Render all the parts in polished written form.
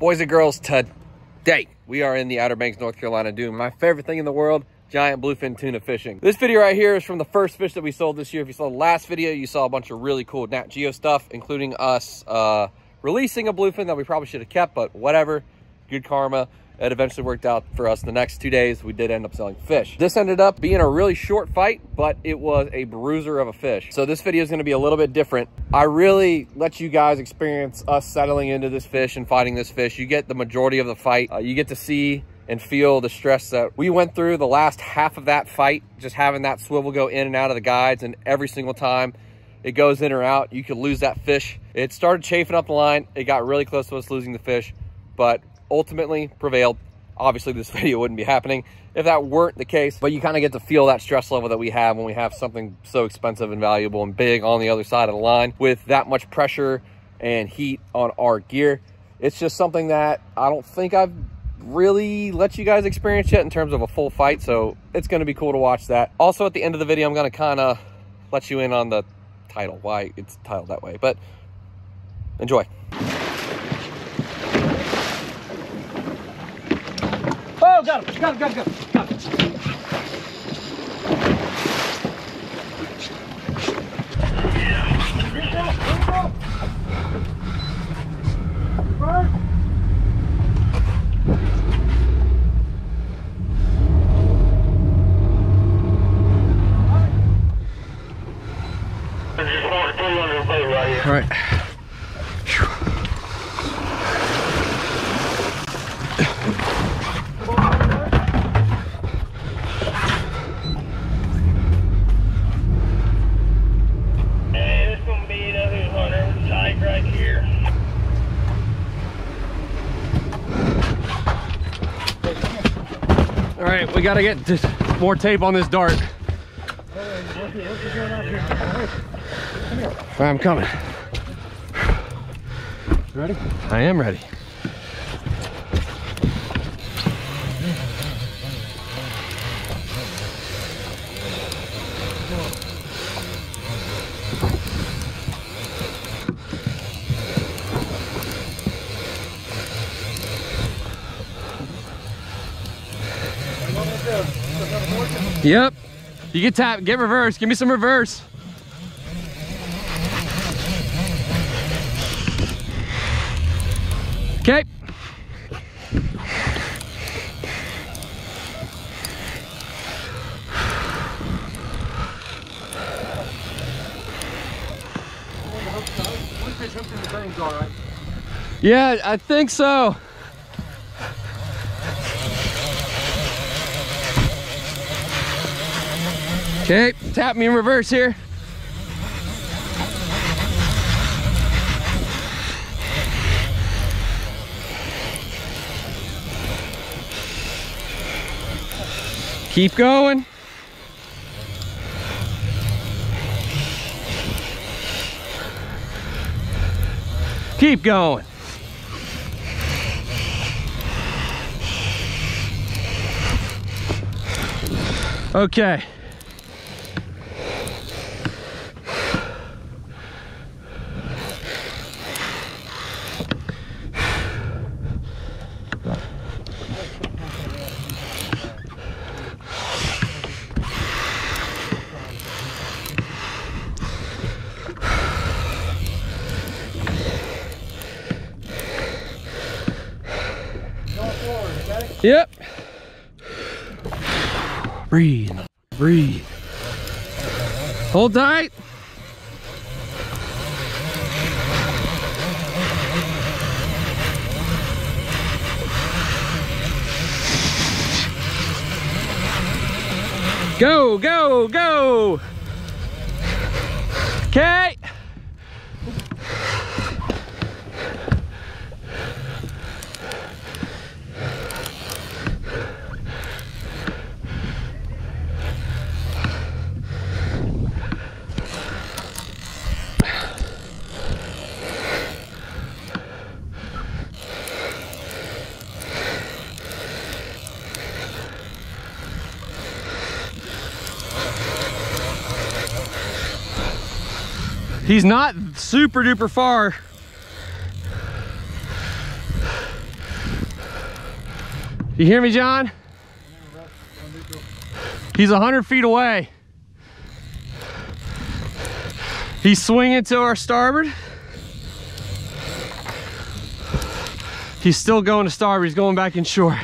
Boys and girls, today we are in the Outer Banks, North Carolina, doing my favorite thing in the world, giant bluefin tuna fishing. This video right here is from the first fish that we sold this year. If you saw the last video, you saw a bunch of really cool Nat Geo stuff, including us releasing a bluefin that we probably should have kept, but whatever, good karma. It eventually worked out for us. The next 2 days, we did end up selling fish. This ended up being a really short fight, but it was a bruiser of a fish. So this video is gonna be a little bit different. I really let you guys experience us settling into this fish and fighting this fish. You get the majority of the fight. You get to see and feel the stress that we went through the last half of that fight, just having that swivel go in and out of the guides, and every single time it goes in or out, you could lose that fish. It started chafing up the line. It got really close to us losing the fish, but ultimately prevailed. Obviously this video wouldn't be happening if that weren't the case, but you kind of get to feel that stress level that we have when we have something so expensive and valuable and big on the other side of the line with that much pressure and heat on our gear. It's just something that I don't think I've really let you guys experience yet in terms of a full fight, so it's going to be cool to watch that. Also, at the end of the video, I'm going to kind of let you in on the title, why it's titled that way, but enjoy. Oh, got him, got him, got him, got him, got him. All right. We gotta get just more tape on this dart. I'm coming. You ready? I am ready. Yep, you get tap, get reverse, give me some reverse. Okay. Yeah, I think so. Okay, tap me in reverse here. Keep going. Keep going. Okay. Yep. Breathe, breathe. Hold tight. Go, go, go. Okay. He's not super duper far. You hear me, John? He's 100 feet away. He's swinging to our starboard. He's still going to starboard. He's going back inshore.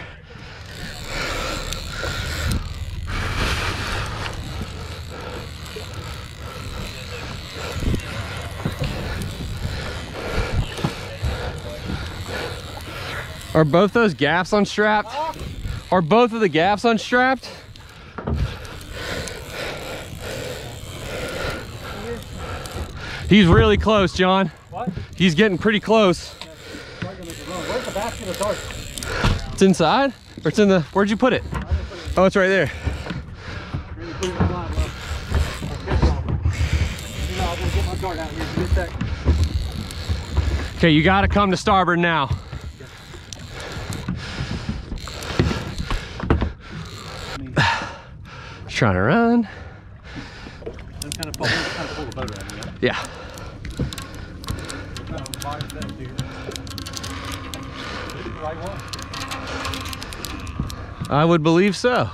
Are both those gaffs unstrapped? Are both of the gaffs unstrapped? He's really close, John. What? He's getting pretty close. Where's the basket of darts? It's inside? Or it's in the, where'd you put it? Oh, it's right there. Okay, you gotta come to starboard now. Trying to run. Kind of pull the boat around, yeah. I would believe so.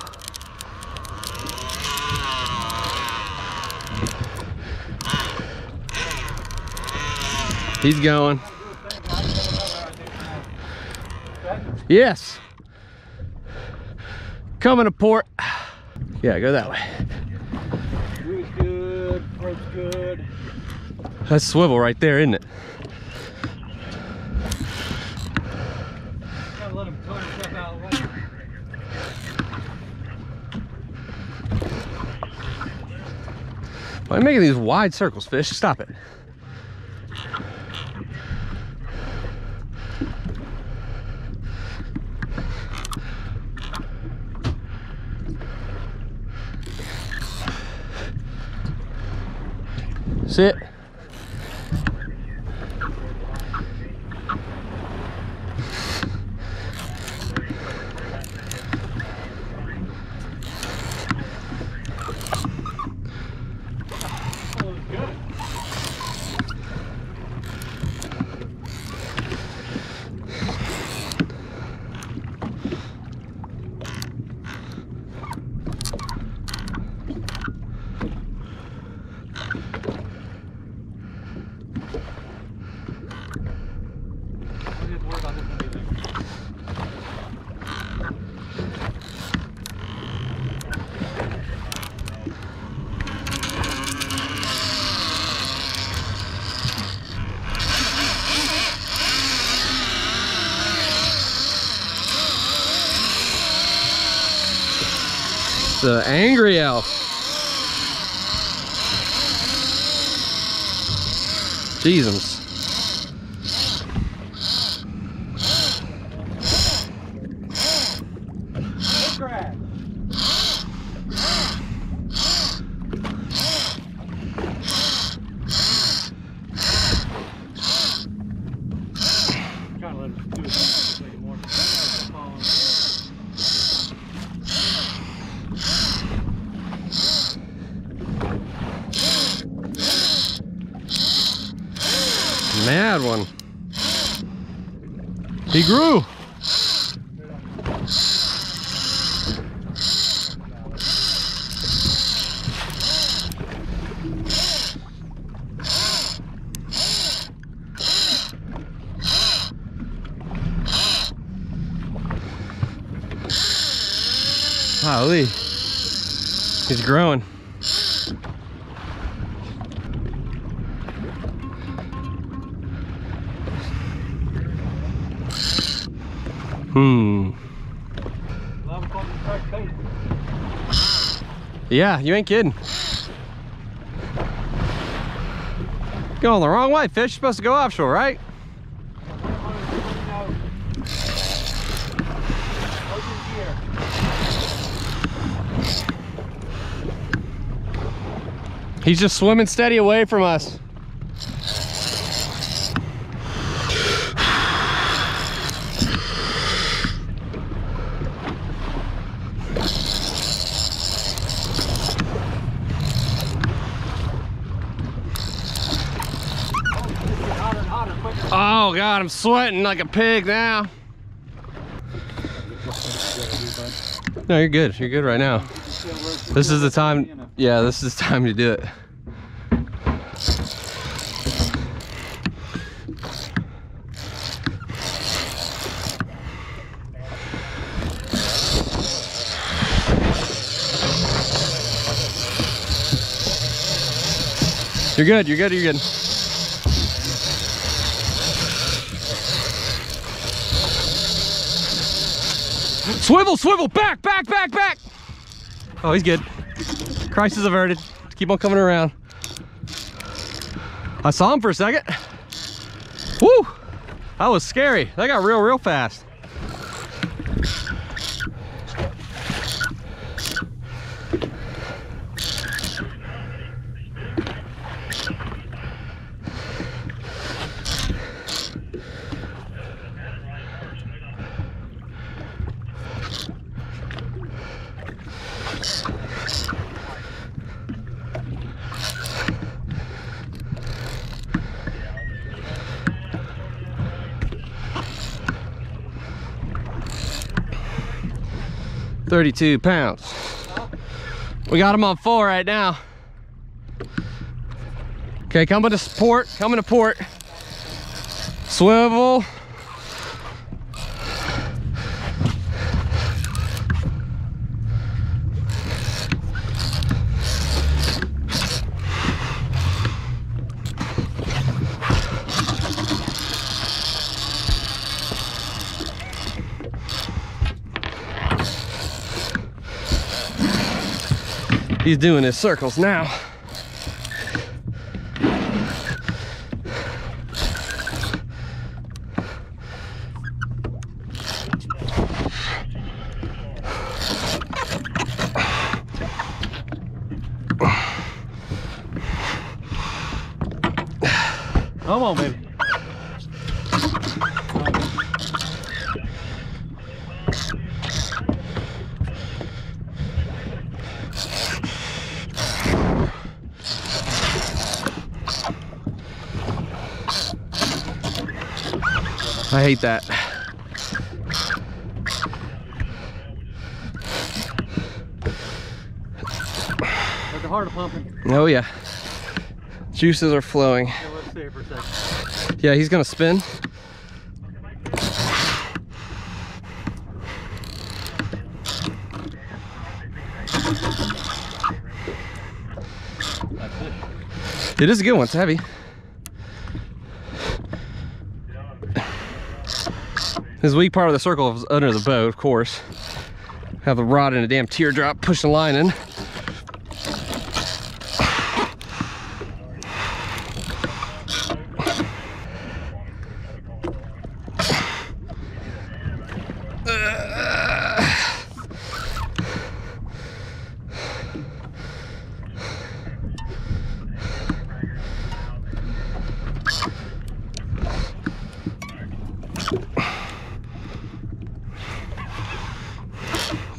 He's going. Yes. Coming to port. Yeah, go that way. Root's good, rope's good. That's swivel right there, isn't it? Gotta let him tow himself out of the way. Why are you making these wide circles, fish? Stop it. Sit. The angry elf. Jesus. Mad one. He grew. Holy. He's growing. Yeah, you ain't kidding. Going the wrong way, fish. You're supposed to go offshore, right? He's just swimming steady away from us. Oh God, I'm sweating like a pig now. No, you're good. You're good right now. This is the time. Yeah, this is the time to do it. You're good, you're good, you're good. Swivel, swivel, back, back, back, back. Oh, he's good. Crisis averted. Just keep on coming around. I saw him for a second. Woo! That was scary. That got real, real fast. £32. We got him on four right now. Okay, coming to port, coming to port. Swivel. He's doing his circles now. Come on, baby. I hate that. Got the heart pumping. Oh yeah. Juices are flowing. Yeah, let's see for a second. Yeah, he's gonna spin. It is a good one, it's heavy. This weak part of the circle is under the boat, of course. Have a rod and a damn teardrop pushing the line in.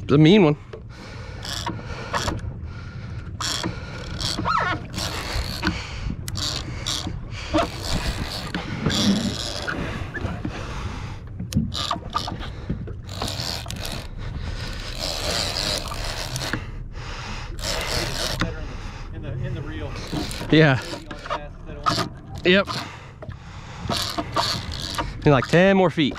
A mean one. In the reel. Yeah. Yep. In like 10 more feet.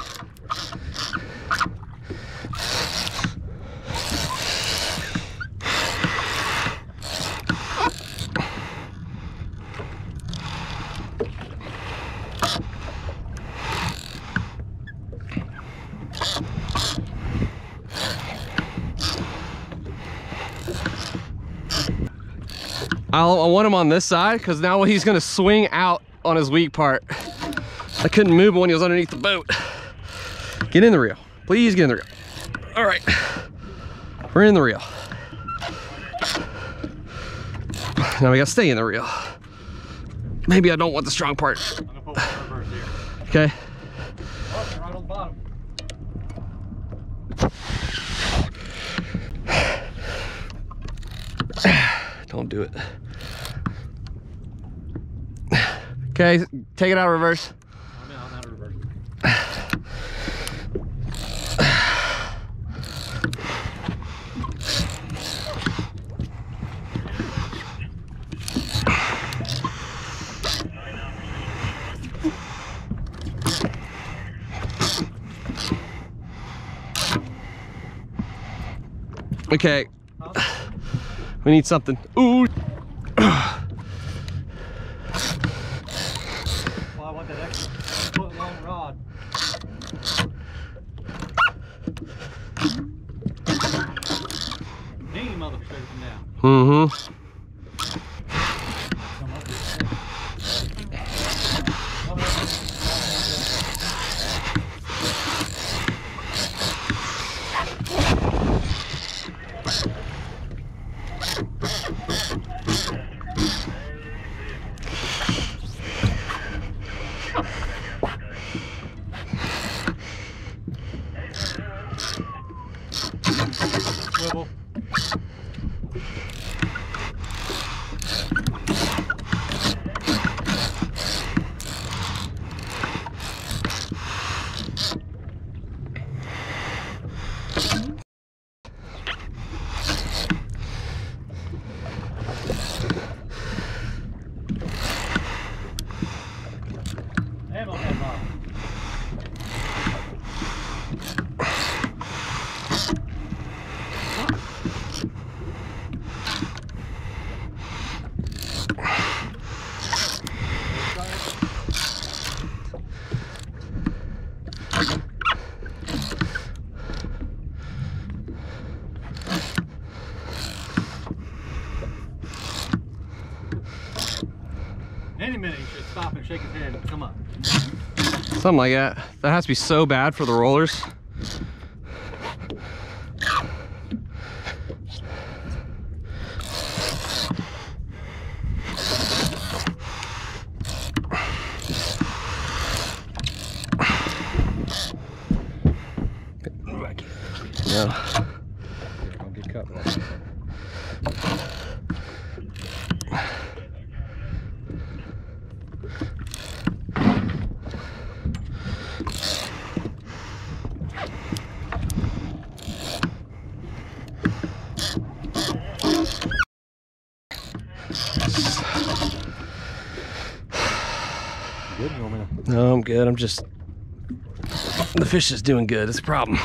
I want him on this side because now he's gonna swing out on his weak part. I couldn't move when he was underneath the boat. Get in the reel, please get in the reel. All right, we're in the reel. Now we gotta stay in the reel. Maybe I don't want the strong part. Okay. Don't do it. Okay, take it out of reverse. I'm out of reverse. Okay. Huh? We need something. Ooh. Well, I want that extra foot long rod. Mean mother from down. Mm-hmm. Shake his head and come up. Something like that. That has to be so bad for the rollers. No, I'm good. I'm just, the fish is doing good. It's a problem.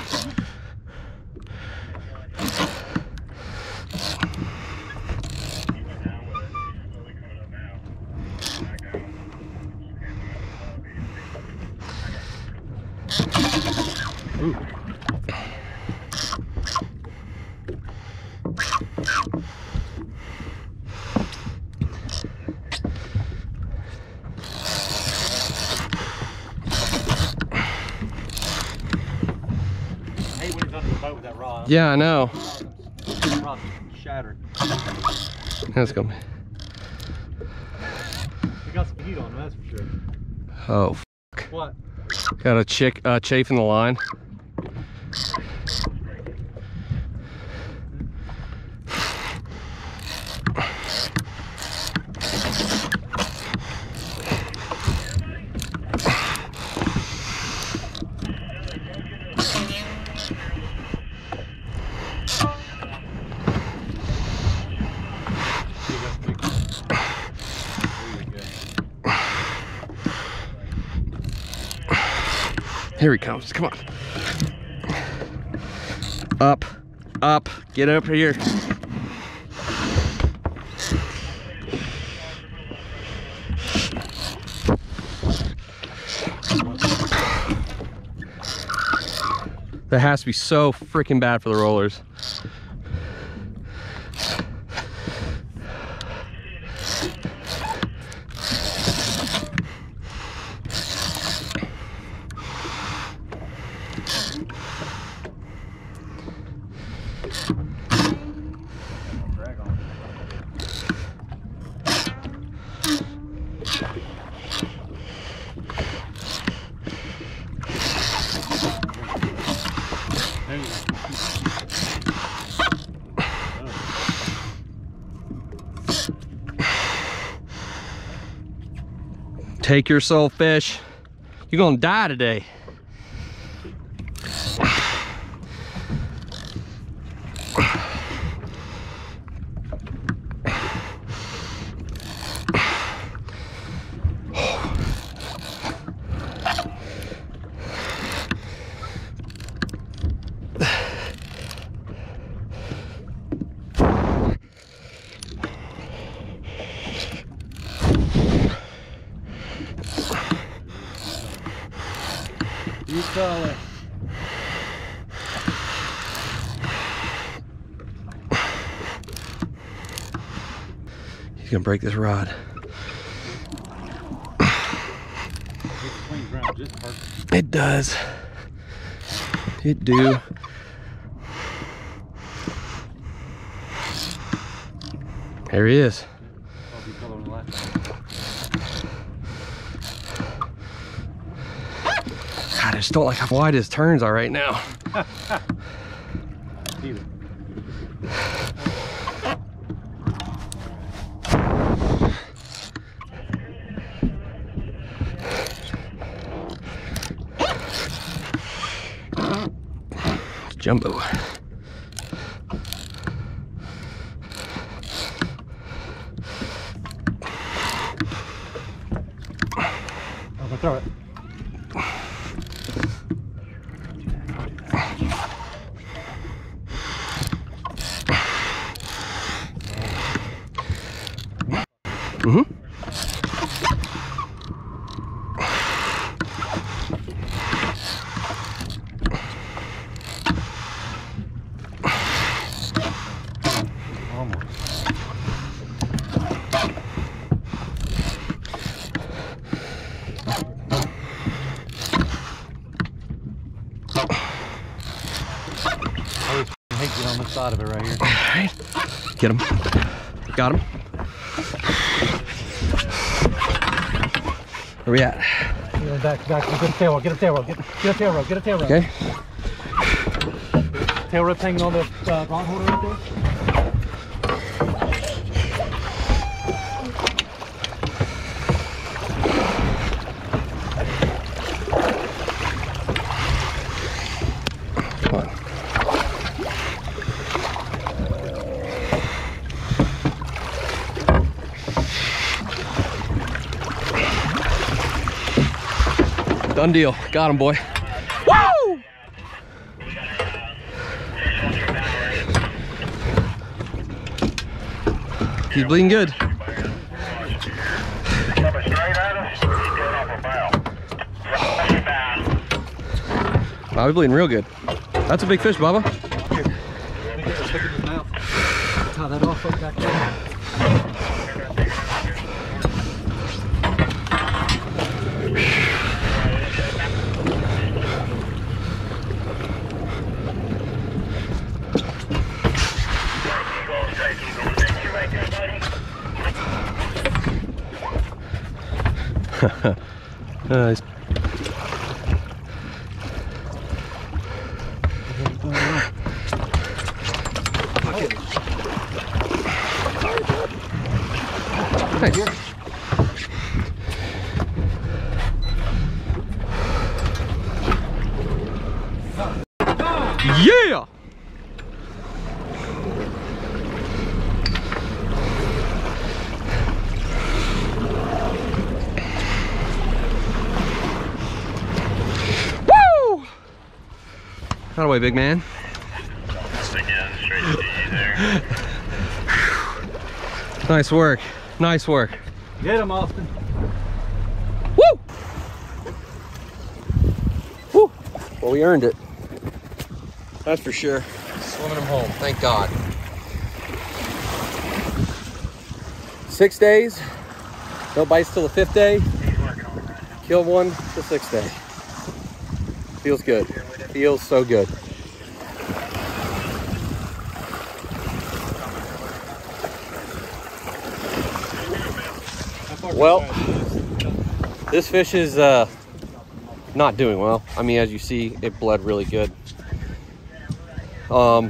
Yeah, I know. Shattered. That's gonna be. We got some heat on, that's for sure. Oh, fuck. What? Got a chafe in the line. Here he comes, come on. Up, up, get up here. That has to be so freaking bad for the rollers. Take your soul fish. You're gonna die today. fella. He's gonna break this rod. It does. It do. There he is. God, I just don't like how wide his turns are right now. Jumbo. Throw it. Mm-hmm. Of it right here. All right. Get him. Got him. Where we at? Back. Get a tail rope. Get a tail rope. Okay. Tail rope hanging on the rod holder right there. Come on. Done deal. Got him, boy. Woo! He's bleeding good. Wow, he's bleeding real good. That's a big fish, Baba. Tie that off up back there. Nice. Yeah. Out of the way, big man. Again, straight to you there. Nice work. Nice work. Get him, Austin. Woo! Woo! Well, we earned it. That's for sure. Swimming him home. Thank God. 6 days. No bites till the 5th day. Kill one the 6th day. Feels good. Feels so good. Well, this fish is not doing well. I mean, as you see, it bled really good. In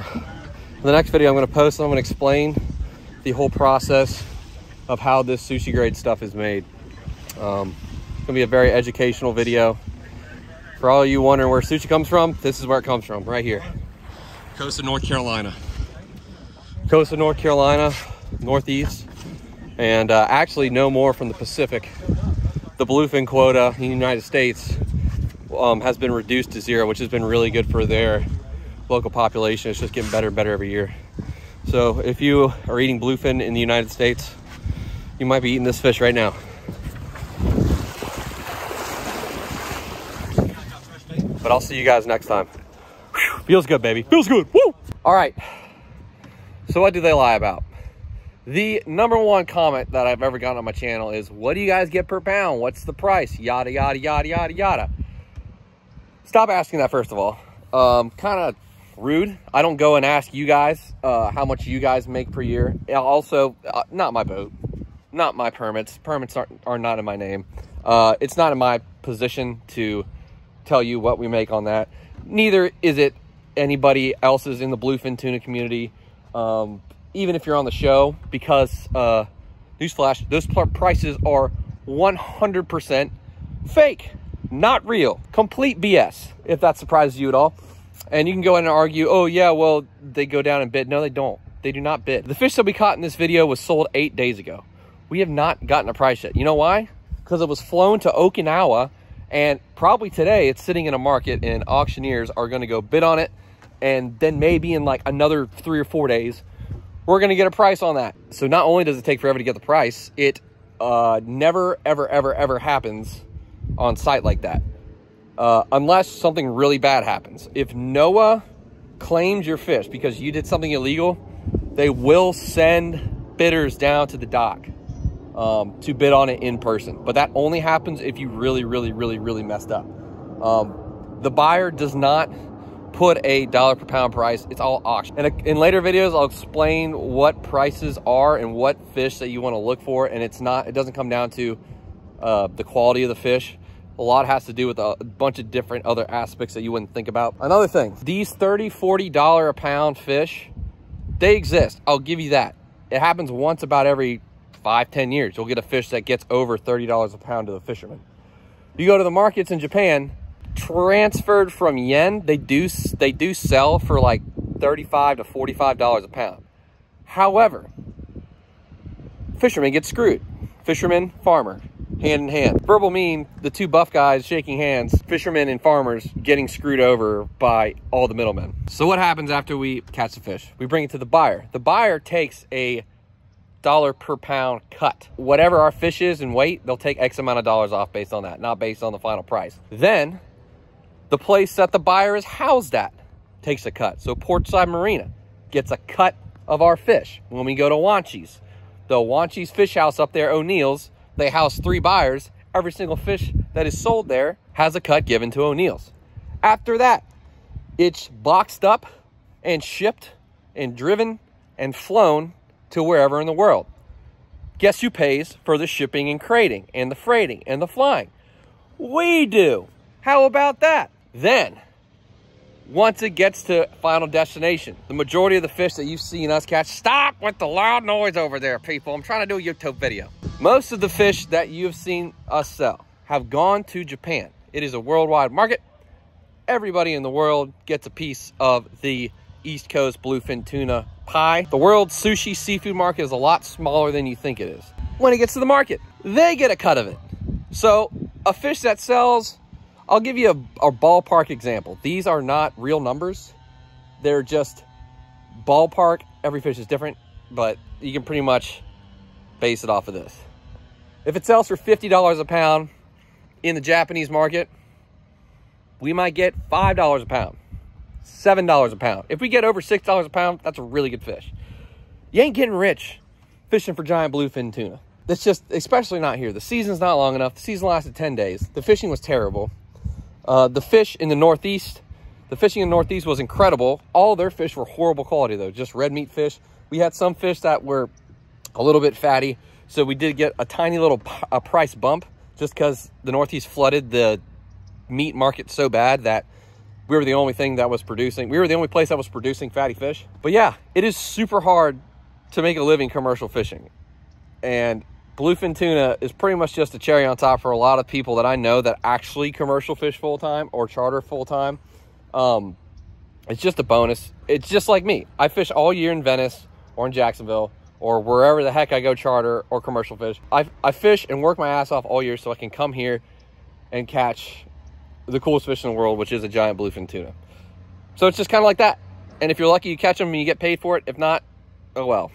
the next video I'm going to post, I'm going to explain the whole process of how this sushi grade stuff is made. It's going to be a very educational video. For all of you wondering where sushi comes from, this is where it comes from, right here. Coast of North Carolina. Coast of North Carolina, northeast, and actually no more from the Pacific. The bluefin quota in the United States has been reduced to 0, which has been really good for their local population. It's just getting better and better every year. So if you are eating bluefin in the United States, you might be eating this fish right now. but I'll see you guys next time. Whew, feels good, baby. Feels good. Woo! All right. So what do they lie about? The number one comment that I've ever gotten on my channel is, what do you guys get per pound? What's the price? Yada, yada, yada, yada, yada. Stop asking that, first of all. Kind of rude. I don't go and ask you guys how much you guys make per year. Also, not my boat. Not my permits. Permits are not in my name. It's not in my position to tell you what we make on that. Neither is it anybody else's in the bluefin tuna community. Even if you're on the show, because newsflash, those prices are 100% fake, not real, complete BS, if that surprises you at all. And you can go in and argue, oh yeah, well, they go down and bid. No, they don't. They do not bid. The fish that we caught in this video was sold 8 days ago. We have not gotten a price yet. You know why? Because it was flown to Okinawa, and probably today it's sitting in a market and auctioneers are going to go bid on it, and then maybe in like another 3 or 4 days we're going to get a price on that. So not only does it take forever to get the price, it never, ever, ever, ever happens on site like that. Unless something really bad happens. If NOAA claims your fish because you did something illegal, they will send bidders down to the dock to bid on it in person. But that only happens if you really, really, really, really messed up. The buyer does not put a dollar per pound price. It's all auction. And in later videos, I'll explain what prices are and what fish that you want to look for. And it's not, it doesn't come down to the quality of the fish. A lot has to do with a bunch of different other aspects that you wouldn't think about. Another thing, these $30, $40 a pound fish, they exist. I'll give you that. It happens once about every 5-10 years. You'll get a fish that gets over $30 a pound to the fisherman. You go to the markets in Japan, transferred from yen, they do sell for like $35 to $45 a pound. However, fishermen get screwed. Fisherman, farmer, hand in hand. Verbal mean, the two buff guys shaking hands, fishermen and farmers getting screwed over by all the middlemen. So what happens after we catch the fish? We bring it to the buyer. The buyer takes a dollar per pound cut. Whatever our fish is in weight, they'll take X amount of dollars off based on that, not based on the final price. Then the place that the buyer is housed at takes a cut. So Portside Marina gets a cut of our fish. When we go to Wanchi's, the Wanchi's fish house up there, O'Neill's, they house 3 buyers. Every single fish that is sold there has a cut given to O'Neill's. After that, it's boxed up and shipped and driven and flown to wherever in the world. Guess who pays for the shipping and crating and the freighting and the flying? We do. How about that? Then, once it gets to final destination, the majority of the fish that you've seen us catch, stop with the loud noise over there, people. I'm trying to do a YouTube video. Most of the fish that you've seen us sell have gone to Japan. It is a worldwide market. Everybody in the world gets a piece of the East Coast bluefin tuna pie. The world sushi seafood market is a lot smaller than you think it is. When it gets to the market, they get a cut of it. So a fish that sells, I'll give you a ballpark example. These are not real numbers. They're just ballpark. Every fish is different, but you can pretty much base it off of this. If it sells for $50 a pound in the Japanese market, we might get $5 a pound, $7 a pound. If we get over $6 a pound, that's a really good fish. You ain't getting rich fishing for giant bluefin tuna. That's just, especially not here. The season's not long enough. The season lasted 10 days. The fishing was terrible. The fishing in the Northeast was incredible. All their fish were horrible quality though, just red meat fish. We had some fish that were a little bit fatty, so we did get a tiny little price bump just because the Northeast flooded the meat market so bad that we were the only thing that was producing. We were the only place that was producing fatty fish. But yeah, it is super hard to make a living commercial fishing. And bluefin tuna is pretty much just a cherry on top for a lot of people that I know that actually commercial fish full-time or charter full-time. It's just a bonus. It's just like me. I fish all year in Venice or in Jacksonville or wherever the heck I go charter or commercial fish. I fish and work my ass off all year so I can come here and catch the coolest fish in the world, which is a giant bluefin tuna. So it's just kind of like that. And if you're lucky, you catch them and you get paid for it. If not, oh well.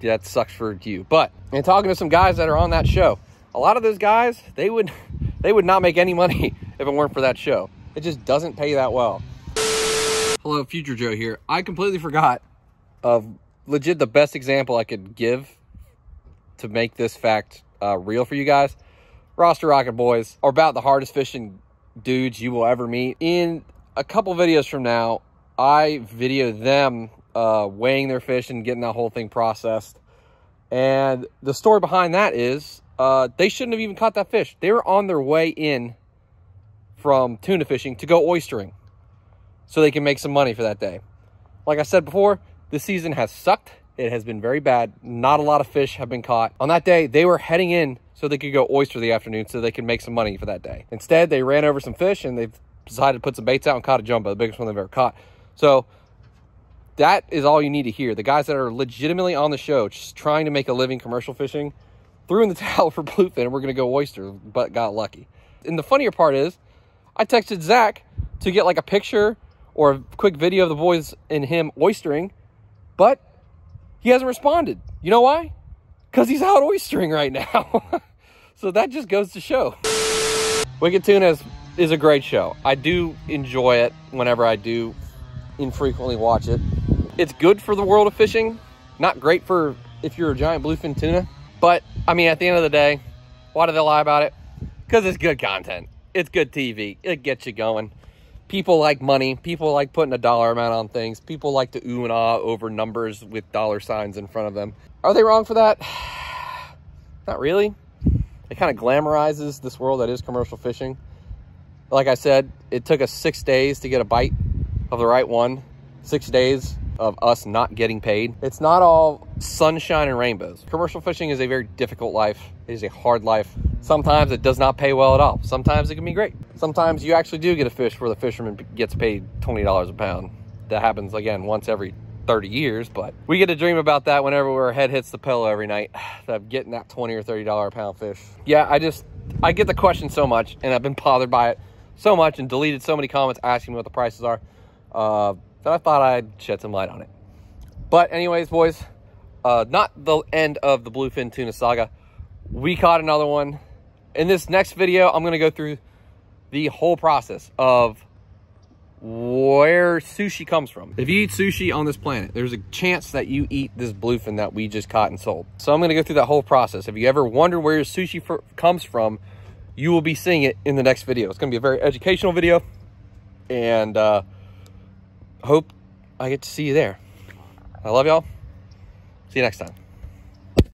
Yeah, that sucks for you. But and talking to some guys that are on that show, a lot of those guys, they would not make any money if it weren't for that show. It just doesn't pay that well. Hello, Future Joe here. I completely forgot of legit the best example I could give to make this fact real for you guys. Rooster Rocket boys are about the hardest fishing dudes you will ever meet. In a couple videos from now, I video them weighing their fish and getting that whole thing processed. And the story behind that is they shouldn't have even caught that fish. They were on their way in from tuna fishing to go oystering so they can make some money for that day. Like I said before, this season has sucked. It has been very bad. Not a lot of fish have been caught. On that day, they were heading in so they could go oyster the afternoon so they could make some money for that day. Instead, they ran over some fish and they've decided to put some baits out and caught a jumbo, the biggest one they've ever caught. So that is all you need to hear. The guys that are legitimately on the show, just trying to make a living commercial fishing, threw in the towel for bluefin and we're going to go oyster, but got lucky. And the funnier part is I texted Zach to get like a picture or a quick video of the boys and him oystering, but he hasn't responded. You know why? Because he's out oystering right now. So that just goes to show. Wicked Tuna is a great show. I do enjoy it whenever I do infrequently watch it. It's good for the world of fishing. Not great for if you're a giant bluefin tuna. But, I mean, at the end of the day, why do they lie about it? Because it's good content. It's good TV. It gets you going. People like money. People like putting a dollar amount on things. People like to ooh and ah over numbers with dollar signs in front of them. Are they wrong for that? Not really. It kind of glamorizes this world that is commercial fishing. Like I said, it took us 6 days to get a bite of the right one. 6 days of us not getting paid. It's not all sunshine and rainbows. Commercial fishing is a very difficult life. It is a hard life. Sometimes it does not pay well at all. Sometimes it can be great. Sometimes you actually do get a fish where the fisherman gets paid $20 a pound. That happens again once every 30 years, but we get to dream about that whenever our head hits the pillow every night, of getting that $20 or $30 a pound fish. Yeah, I get the question so much and I've been bothered by it so much and deleted so many comments asking me what the prices are. So I thought I'd shed some light on it. But anyways, boys, not the end of the bluefin tuna saga. We caught another one. In this next video, I'm going to go through the whole process of where sushi comes from. If you eat sushi on this planet, there's a chance that you eat this bluefin that we just caught and sold. So I'm going to go through that whole process. If you ever wonder where your sushi comes from, you will be seeing it in the next video. It's going to be a very educational video. And, hope I get to see you there. I love y'all. See you next time.